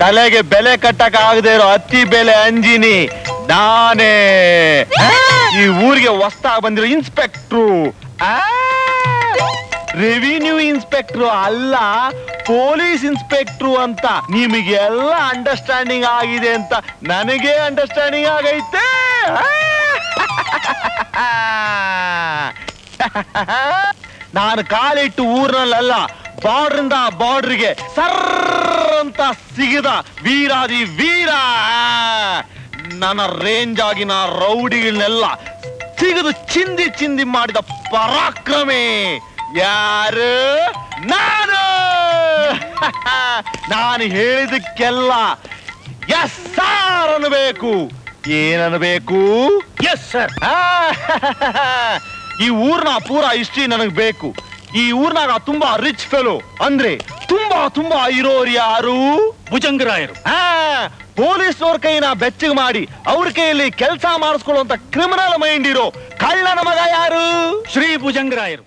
ತಲೆಗೆ ಬೆಲೆ ಕಟ್ಟಕ್ಕೆ ಆಗದೇ ಇರೋ ಅತ್ತಿ ಬೆಲೆ ಅಂಜಿನಿ ನಾನೇ. ಈ ಊರಿಗೆ ಹೊಸದಾಗಿ ಬಂದಿರೋ ಇನ್ಸ್ಪೆಕ್ಟ್ರು, ರೆವಿನ್ಯೂ ಇನ್ಸ್ಪೆಕ್ಟ್ರು ಅಲ್ಲ, ಪೊಲೀಸ್ ಇನ್ಸ್ಪೆಕ್ಟ್ರು ಅಂತ ನಿಮಗೆಲ್ಲ ಅಂಡರ್ಸ್ಟ್ಯಾಂಡಿಂಗ್ ಆಗಿದೆ ಅಂತ ನನಗೆ ಅಂಡರ್ಸ್ಟ್ಯಾಂಡಿಂಗ್ ಆಗೈತೆ. ನಾನು ಕಾಲಿಟ್ಟು ಊರಿನಲ್ಲ, ಬಾರ್ಡ್ರಿಂದ ಬಾರ್ಡ್ರಿಗೆ ಸರ್ರ ಅಂತ ಸಿಗಿದ ವೀರಾದಿ ವೀರ. ನನ್ನ ರೇಂಜ್ ಆಗಿನ ರೌಡಿಗಳನ್ನೆಲ್ಲ ಸಿಗದು ಚಿಂದಿ ಚಿಂದಿ ಮಾಡಿದ ಪರಾಕ್ರಮಿ ಯಾರು ನಾನು. ನಾನು ಹೇಳಿದಕ್ಕೆಲ್ಲ ಎಸ್ ಸರ್ ಅನ್ನಬೇಕು. ಏನನ್ಬೇಕು? Yes sir. ಈ ಊರ್ನ ಪೂರಾ ಹಿಸ್ಟ್ರಿ ನನಗೆ ಬೇಕು. ಈ ಊರ್ನಾಗ ತುಂಬಾ ರಿಚ್ ಫೆಲೋ ಅಂದ್ರೆ ತುಂಬಾ ತುಂಬಾ ಇರೋರು ಯಾರು? ಭುಜಂಗರಾಯರು. ಪೊಲೀಸ್ನವ್ರ ಕೈನ ಬೆಚ್ಚಿಗೆ ಮಾಡಿ ಅವ್ರ ಕೈಯಲ್ಲಿ ಕೆಲಸ ಮಾಡಿಸ್ಕೊಳ್ಳುವಂತ ಕ್ರಿಮಿನಲ್ ಮೈಂಡ್ ಇರೋ ಕಳ್ಳನ ಮಗ ಯಾರು? ಶ್ರೀ ಭುಜಂಗರಾಯರು.